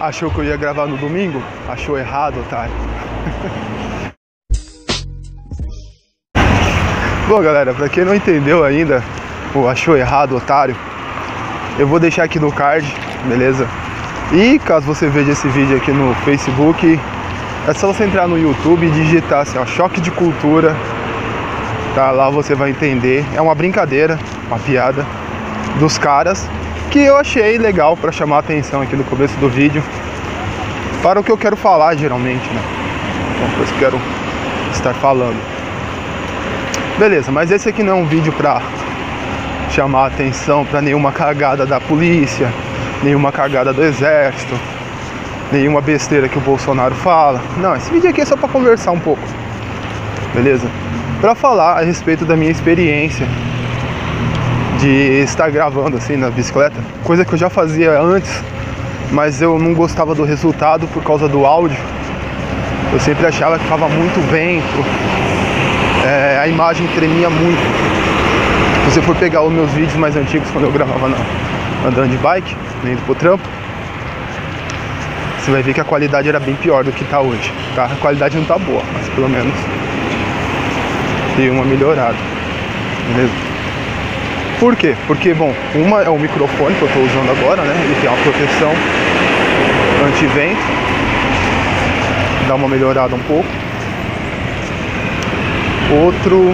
Achou que eu ia gravar no domingo? Achou errado, otário. Bom, galera, pra quem não entendeu ainda, ou achou errado, otário, eu vou deixar aqui no card, beleza? E caso você veja esse vídeo aqui no Facebook, é só você entrar no YouTube e digitar assim, ó, Choque de Cultura, tá? Lá você vai entender. É uma brincadeira, uma piada dos caras, que eu achei legal pra chamar a atenção aqui no começo do vídeo, para o que eu quero falar geralmente, né? Uma coisa que eu quero estar falando. Beleza, mas esse aqui não é um vídeo pra chamar atenção pra nenhuma cagada da polícia, nenhuma cagada do exército, nenhuma besteira que o Bolsonaro fala. Não, esse vídeo aqui é só pra conversar um pouco, beleza? Pra falar a respeito da minha experiência de estar gravando assim na bicicleta, coisa que eu já fazia antes, mas eu não gostava do resultado por causa do áudio. Eu sempre achava que ficava muito vento. É, a imagem tremia muito. Se você for pegar os meus vídeos mais antigos, quando eu gravava andando de bike, indo pro trampo, você vai ver que a qualidade era bem pior do que tá hoje, tá? A qualidade não tá boa, mas pelo menos deu uma melhorada, beleza? Por quê? Porque, bom, uma é o microfone que eu tô usando agora, né? Ele tem uma proteção anti-vento, dá uma melhorada um pouco. Outro...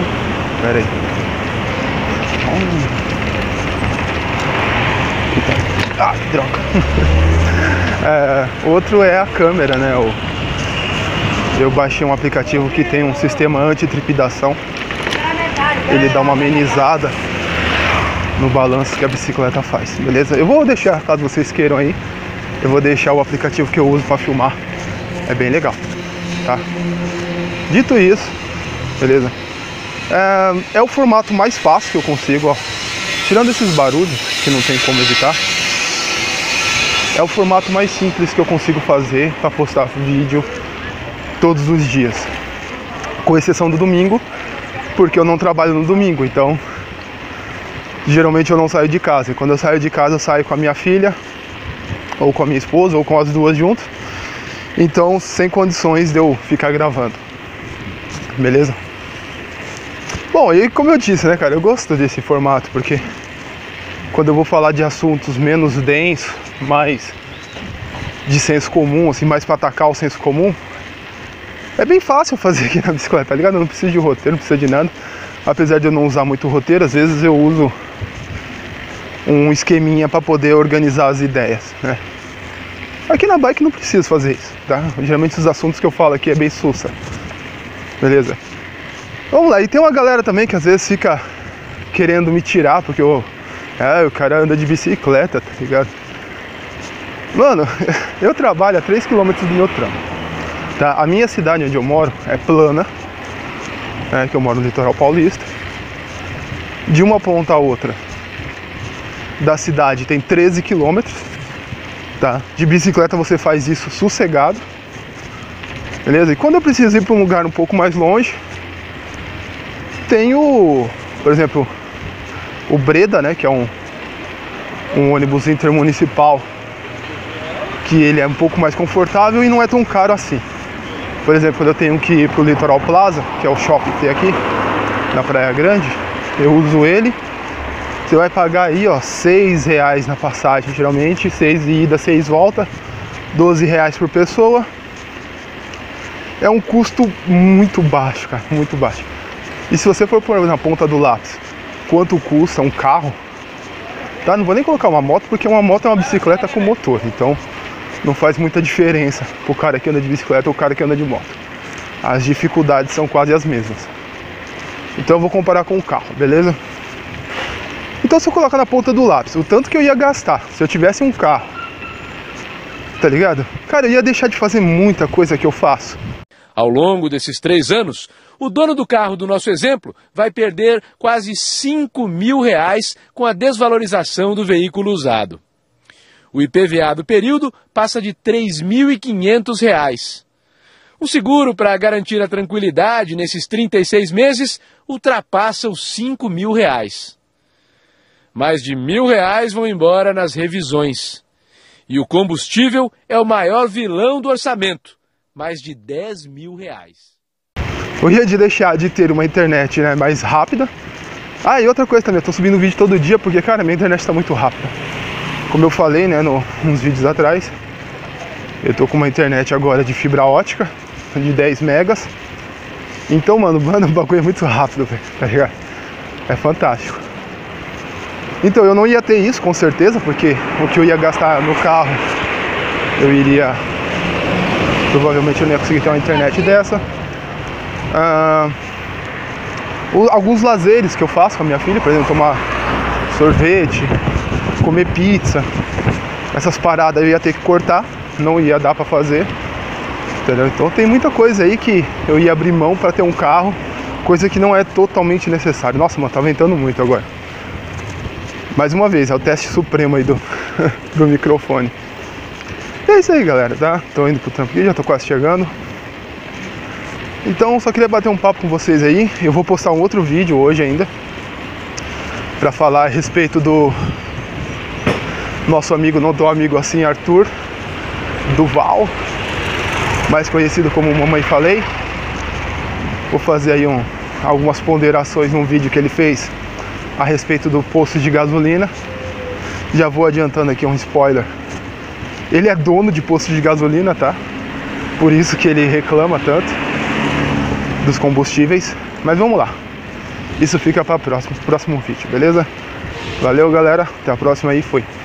Pera aí. Ah, que droga. Outro é a câmera, né? Eu baixei um aplicativo que tem um sistema anti-trepidação. Ele dá uma amenizada no balanço que a bicicleta faz, beleza? Eu vou deixar, caso vocês queiram aí, eu vou deixar o aplicativo que eu uso pra filmar. É bem legal, tá? Dito isso, beleza? É o formato mais fácil que eu consigo, ó. Tirando esses barulhos, que não tem como evitar, é o formato mais simples que eu consigo fazer para postar vídeo todos os dias. Com exceção do domingo, porque eu não trabalho no domingo, então geralmente eu não saio de casa. E quando eu saio de casa, eu saio com a minha filha, ou com a minha esposa, ou com as duas juntas. Então, sem condições de eu ficar gravando. Beleza? Bom, e como eu disse, né, cara, eu gosto desse formato, porque quando eu vou falar de assuntos menos densos, mais de senso comum, assim, mais pra atacar o senso comum, é bem fácil fazer aqui na bicicleta, tá ligado? Eu não preciso de roteiro, não preciso de nada. Apesar de eu não usar muito roteiro, às vezes eu uso um esqueminha pra poder organizar as ideias, né? Aqui na bike não preciso fazer isso, tá? Geralmente os assuntos que eu falo aqui é bem sussa. Beleza? Vamos lá, e tem uma galera também que às vezes fica querendo me tirar, porque o cara anda de bicicleta, tá ligado? Mano, eu trabalho a 3 km do meu trampo, tá? A minha cidade onde eu moro é plana, né, que eu moro no litoral paulista. De uma ponta a outra da cidade tem 13 km, tá? De bicicleta você faz isso sossegado. Beleza? E quando eu preciso ir para um lugar um pouco mais longe, tem o, por exemplo, o Breda, né? Que é um ônibus intermunicipal, que ele é um pouco mais confortável e não é tão caro assim. Por exemplo, quando eu tenho que ir para o Litoral Plaza, que é o shopping que tem aqui, na Praia Grande, eu uso ele. Você vai pagar aí, ó, R$6 na passagem, geralmente, 6 de ida, 6 volta, R$12 por pessoa. É um custo muito baixo, cara, muito baixo. E se você for pôr na ponta do lápis quanto custa um carro, tá? Não vou nem colocar uma moto, porque uma moto é uma bicicleta com motor, então não faz muita diferença pro cara que anda de bicicleta ou o cara que anda de moto. As dificuldades são quase as mesmas. Então eu vou comparar com o carro, beleza? Então se eu colocar na ponta do lápis o tanto que eu ia gastar se eu tivesse um carro, tá ligado? Cara, eu ia deixar de fazer muita coisa que eu faço. Ao longo desses 3 anos, o dono do carro do nosso exemplo vai perder quase R$5.000 com a desvalorização do veículo usado. O IPVA do período passa de R$3.500. O seguro para garantir a tranquilidade nesses 36 meses ultrapassa os R$5.000. Mais de R$1.000 vão embora nas revisões. E o combustível é o maior vilão do orçamento, mais de 10 mil reais. Eu ia de deixar de ter uma internet, né, mais rápida. Ah, e outra coisa também, eu tô subindo vídeo todo dia porque, cara, minha internet tá muito rápida. Como eu falei, né, uns vídeos atrás, eu tô com uma internet agora de fibra ótica, de 10 megas. Então, mano, o bagulho é muito rápido, tá ligado? É fantástico. Então, eu não ia ter isso, com certeza, porque o que eu ia gastar no carro, provavelmente eu não ia conseguir ter uma internet dessa. Alguns lazeres que eu faço com a minha filha, por exemplo, tomar sorvete, comer pizza, essas paradas eu ia ter que cortar, não ia dar pra fazer. Entendeu? Então tem muita coisa aí que eu ia abrir mão pra ter um carro, coisa que não é totalmente necessária. Nossa, mano, tá ventando muito agora. Mais uma vez, é o teste supremo aí do microfone. É isso aí, galera, tá? Tô indo pro trampo, já tô quase chegando. Então, só queria bater um papo com vocês aí. Eu vou postar um outro vídeo hoje ainda pra falar a respeito do nosso amigo, não tão amigo assim, Arthur do Val, mais conhecido como Mamãe Falei. Vou fazer aí algumas ponderações num vídeo que ele fez a respeito do posto de gasolina. Já vou adiantando aqui um spoiler. Ele é dono de posto de gasolina, tá? Por isso que ele reclama tanto dos combustíveis, mas vamos lá. Isso fica para o próximo vídeo, beleza? Valeu, galera. Até a próxima aí, fui.